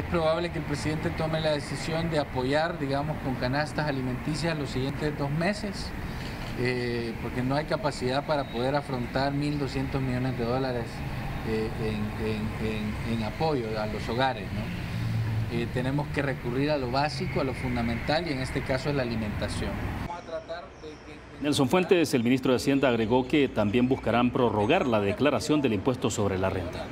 es probable que el presidente tome la decisión de apoyar, digamos, con canastas alimenticias los siguientes 2 meses, porque no hay capacidad para poder afrontar 1.200 millones de dólares en apoyo a los hogares, ¿no? Tenemos que recurrir a lo básico, a lo fundamental, y en este caso es la alimentación. Nelson Fuentes, el ministro de Hacienda, agregó que también buscarán prorrogar la declaración del impuesto sobre la renta.